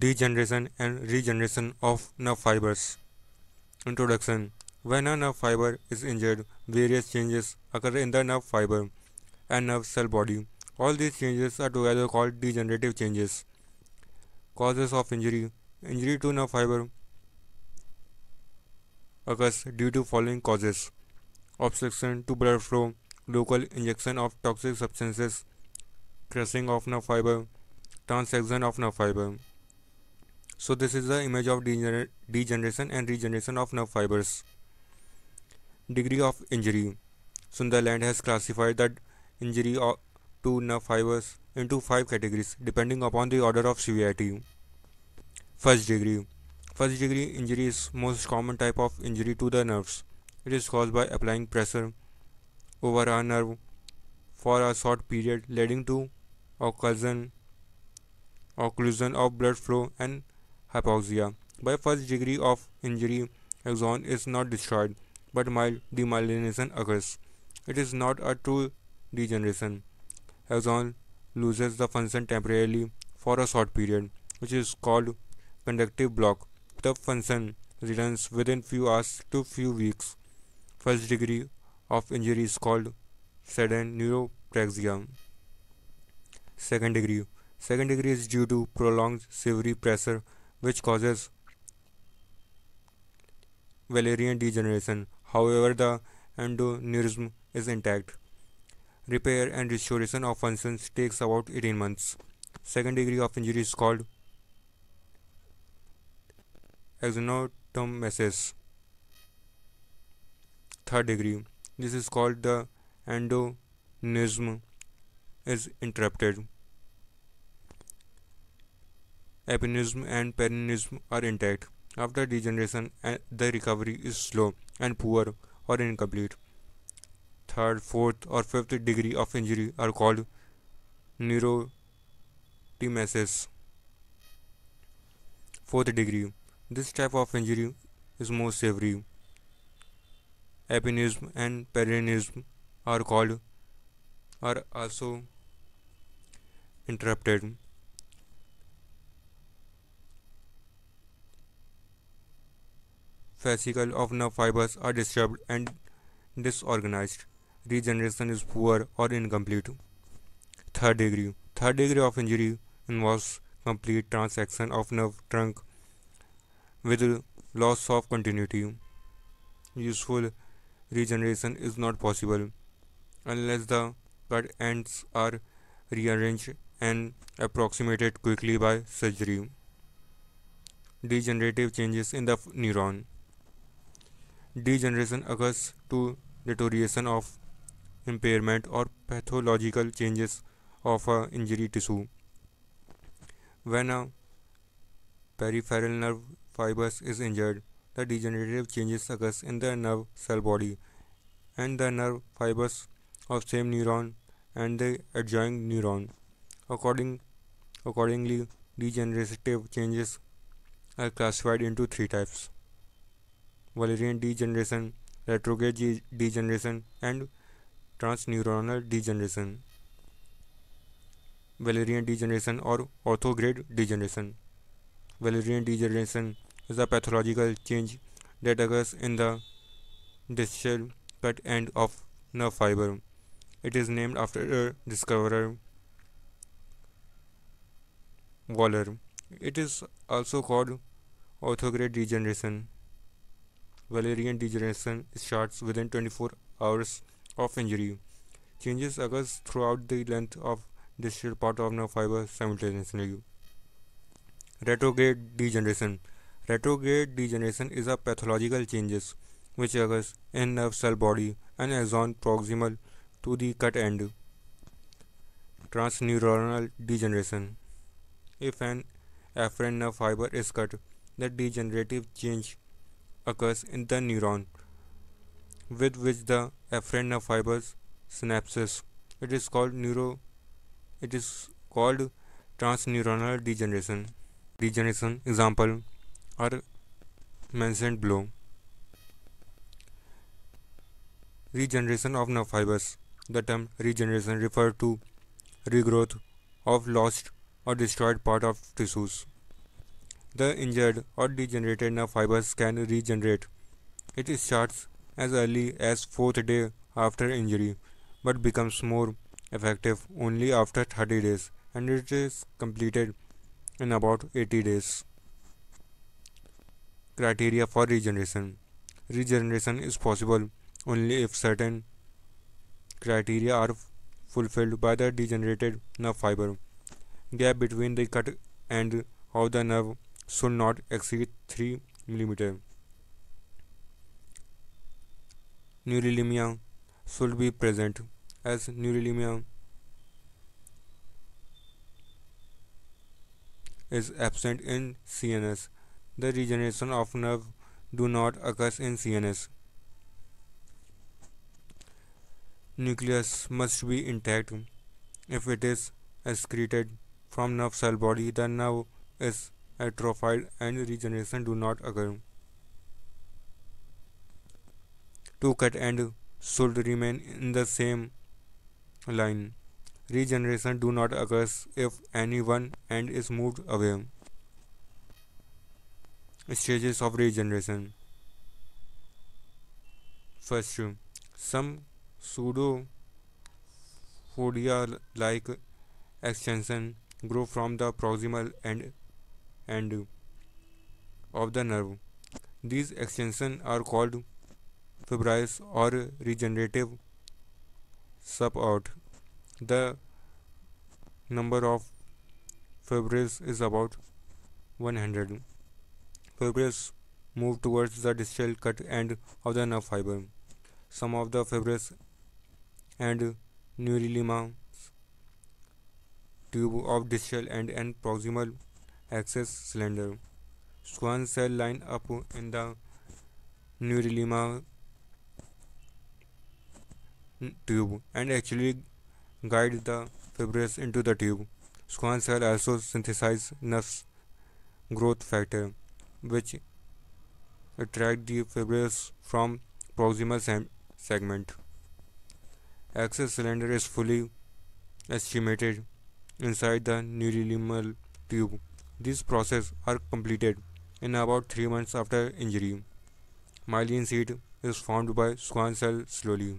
degeneration and regeneration of nerve fibers. Introduction. When a nerve fiber is injured, various changes occur in the nerve fiber and nerve cell body. All these changes are together called degenerative changes. Causes of injury. Injury to nerve fiber occurs due to following causes: obstruction to blood flow, local injection of toxic substances, crushing of nerve fiber, transection of nerve fiber. So this is the image of degeneration and regeneration of nerve fibers. Degree of injury. Sundaland has classified that injury to nerve fibers into 5 categories depending upon the order of severity. First degree. First degree injury is most common type of injury to the nerves. It is caused by applying pressure over a nerve for a short period, leading to occlusion of blood flow and hypoxia. By first degree of injury, axon is not destroyed, but mild demyelination occurs. It is not a true degeneration. Axon loses the function temporarily for a short period, which is called conductive block. The function returns within few hours to few weeks. First degree of injury is called sudden neuropraxia. Second degree. Second degree is due to prolonged severe pressure, which causes Wallerian degeneration. However, the endoneurium is intact. Repair and restoration of functions takes about 18 months. Second degree of injury is called axonotmesis. Third degree. This is called the endoneurium is interrupted. Epineurium and perineurium are intact. After degeneration, the recovery is slow and poor or incomplete. Third, fourth, or fifth degree of injury are called neurotmesis. Fourth degree. This type of injury is most severe. Epineurium and perineurium are also interrupted. Fascicle of nerve fibers are disturbed and disorganized. Regeneration is poor or incomplete. Third degree. Third degree of injury involves complete transection of nerve trunk with loss of continuity. Useful regeneration is not possible unless the cut ends are rearranged and approximated quickly by surgery. Degenerative changes in the neuron. Degeneration occurs to deterioration of impairment or pathological changes of an injury tissue. When a peripheral nerve fibers is injured, the degenerative changes occurs in the nerve cell body and the nerve fibers of same neuron and the adjoining neuron. Accordingly, degenerative changes are classified into 3 types: Wallerian degeneration, retrograde degeneration, and transneuronal degeneration. Wallerian degeneration or orthograde degeneration. Wallerian degeneration is a pathological change that occurs in the distal cut end of nerve fiber. It is named after a discoverer, Waller. It is also called orthograde degeneration. Wallerian degeneration starts within 24 hours of injury. Changes occur throughout the length of distal part of nerve fiber simultaneously. Retrograde degeneration. Retrograde degeneration is a pathological changes which occurs in nerve cell body and axon proximal to the cut end. Transneuronal degeneration. If an afferent nerve fiber is cut, the degenerative change occurs in the neuron with which the afferent nerve fibers synapses. It is called transneuronal degeneration. Degeneration example are mentioned below. Regeneration of nerve fibers. The term regeneration refers to regrowth of lost or destroyed part of tissues. The injured or degenerated nerve fibers can regenerate. It starts as early as 4th day after injury, but becomes more effective only after 30 days, and it is completed in about 80 days. Criteria for regeneration. Regeneration is possible only if certain criteria are fulfilled by the degenerated nerve fiber. Gap between the cut and of the nerve should not exceed 3 mm. Neurilemia should be present, as Neurilemia is absent in CNS. The regeneration of nerve do not occur in CNS. Nucleus must be intact. If it is excreted from nerve cell body, the nerve is atrophied and regeneration do not occur. Two cut end should remain in the same line. Regeneration do not occur if any one end is moved away. Stages of regeneration. First, some pseudophodia like extension grow from the proximal end of the nerve. These extensions are called fibrils or regenerative support. The number of fibrils is about 100. Fibrils move towards the distal cut end of the nerve fiber. Some of the fibrils and neurilemma tube of distal end and proximal axis slender. Schwann cell line up in the neurolemal tube and actually guide the fibrils into the tube. Schwann cell also synthesize nerve growth factor, which attract the fibrils from proximal segment. Axis cylinder is fully estimated inside the neurolimal tube. These processes are completed in about 3 months after injury. Myelin sheath is formed by Schwann cell slowly.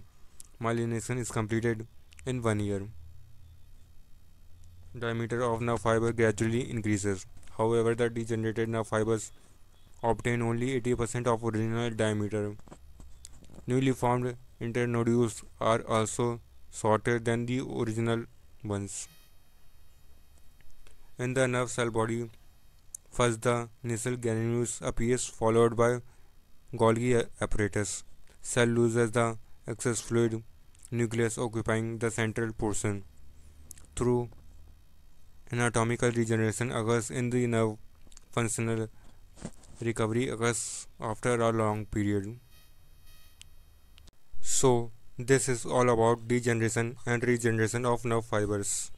Myelination is completed in 1 year. Diameter of nerve fiber gradually increases. However, the degenerated nerve fibers obtain only 80% of original diameter. Newly formed internodules are also shorter than the original ones. In the nerve cell body, first the Nissl granules appears, followed by Golgi apparatus. Cell loses the excess fluid, nucleus occupying the central portion. Through anatomical regeneration occurs in the nerve. Functional recovery occurs after a long period. So, this is all about degeneration and regeneration of nerve fibers.